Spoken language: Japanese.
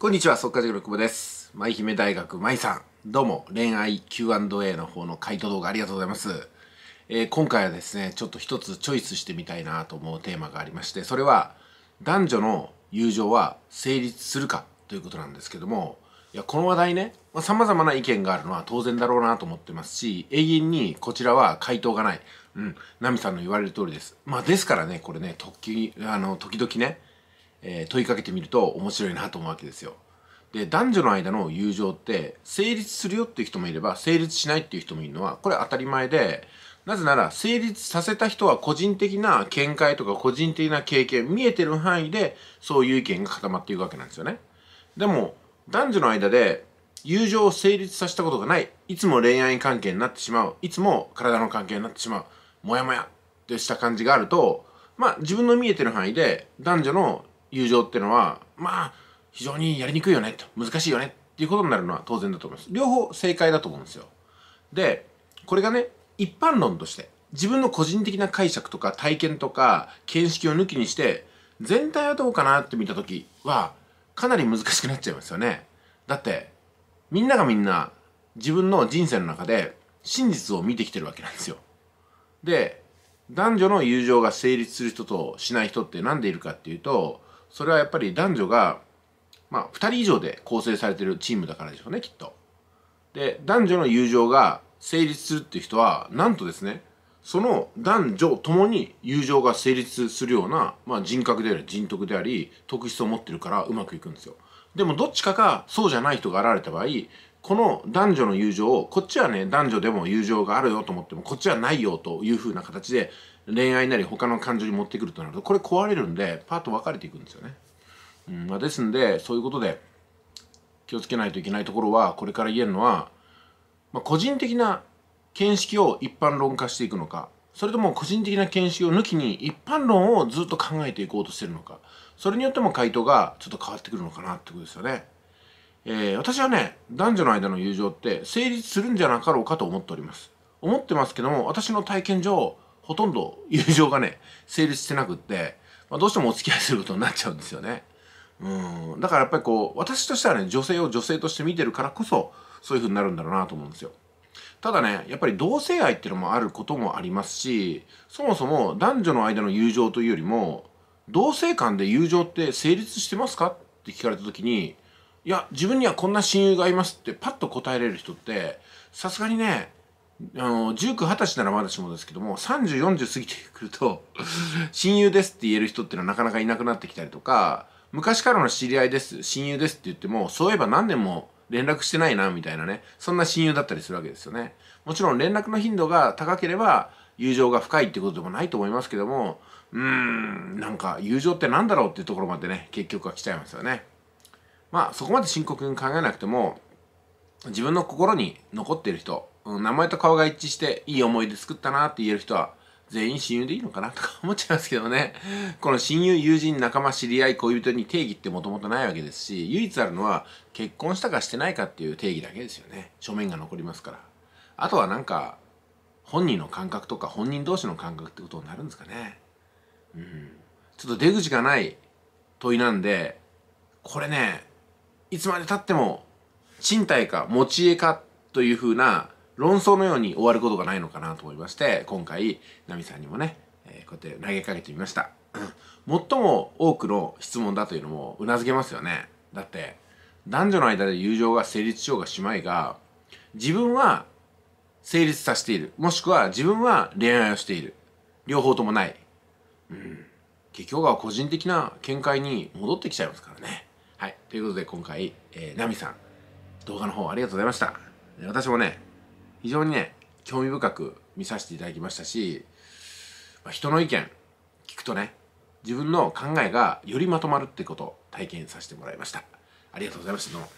こんにちは、速稼塾の久保です。舞姫大学舞さん。どうも、恋愛 Q&A の方の回答動画ありがとうございます。今回はですね、ちょっと一つチョイスしてみたいなと思うテーマがありまして、それは男女の友情は成立するかということなんですけども、いや、この話題ね、様々な意見があるのは当然だろうなと思ってますし、永遠にこちらは回答がない。ナミさんの言われる通りです。ですからね、これね、時々ね、問いかけてみると面白いなと思うわけですよ。で、男女の間の友情って成立するよっていう人もいれば成立しないっていう人もいるのはこれ当たり前で、なぜなら成立させた人は個人的な見解とか個人的な経験、見えてる範囲でそういう意見が固まっていくわけなんですよね。でも男女の間で友情を成立させたことがない、いつも恋愛関係になってしまう、いつも体の関係になってしまう、モヤモヤとした感じがあると、自分の見えてる範囲で男女の友情ってのは非常にやりにくいよねと、難しいよねっていうことになるのは当然だと思います。両方正解だと思うんですよ。でこれがね、一般論として自分の個人的な解釈とか体験とか見識を抜きにして全体はどうかなって見た時はかなり難しくなっちゃいますよね。だってみんながみんな自分の人生の中で真実を見てきてるわけなんですよ。で男女の友情が成立する人としない人って何でいるかっていうと、それはやっぱり男女が、2人以上で構成されてるチームだからでしょうね、きっと。で、男女の友情が成立するっていう人は、なんとですね、その男女ともに友情が成立するような、人格であり、人徳であり、特質を持ってるからうまくいくんですよ。でもどっちかがそうじゃない人が現れた場合、この男女の友情を、こっちはね、男女でも友情があるよと思っても、こっちはないよというふうな形で、恋愛なり他の感情に持ってくるとなると、これ壊れるんでパーッと分かれていくんですよね。ですんでそういうことで気をつけないといけないところは、これから言えるのは、個人的な見識を一般論化していくのか、それとも個人的な見識を抜きに一般論をずっと考えていこうとしてるのか、それによっても回答がちょっと変わってくるのかなってことですよね。私はね、男女の間の友情って成立するんじゃなかろうかと思ってますけども、私の体験上ほとんど友情がね、成立してなくって、どうしてもお付き合いすることになっちゃうんですよね。だからやっぱり私としてはね、女性を女性として見てるからこそ、そういう風になるんだろうなと思うんですよ。ただね、やっぱり同性愛っていうのもあることもありますし、そもそも男女の間の友情というよりも、同性間で友情って成立してますかって聞かれた時に、いや、自分にはこんな親友がいますってパッと答えれる人って、さすがにね、19、20歳ならまだしもですけども、30、40過ぎてくると「親友です」って言える人っていうのはなかなかいなくなってきたりとか、昔からの知り合いです、親友ですって言っても、そういえば何年も連絡してないなみたいなね、そんな親友だったりするわけですよね。もちろん連絡の頻度が高ければ友情が深いってことでもないと思いますけども、なんか友情って何だろうっていうところまでね、結局は来ちゃいますよね。そこまで深刻に考えなくても、自分の心に残っている人、名前と顔が一致していい思い出作ったなって言える人は全員親友でいいのかなとか思っちゃいますけどね。この親友、友人、仲間、知り合い、恋人に定義ってもともとないわけですし、唯一あるのは結婚したかしてないかっていう定義だけですよね。書面が残りますから。あとはなんか本人の感覚とか本人同士の感覚ってことになるんですかね。ちょっと出口がない問いなんで、これね、いつまでたっても賃貸か持ち家かというふうな論争のように終わることがないのかなと思いまして、今回ナミさんにもね、こうやって投げかけてみました。最も多くの質問だというのもうなずけますよね。だって男女の間で友情が成立しようがしまいが、自分は成立させている、もしくは自分は恋愛をしている、両方ともない、結局は個人的な見解に戻ってきちゃいますからね。はい、ということで今回、ナミさん動画の方ありがとうございました。私もね、非常にね、興味深く見させていただきましたし、人の意見聞くとね、自分の考えがよりまとまるってことを体験させてもらいました。ありがとうございました。どうも。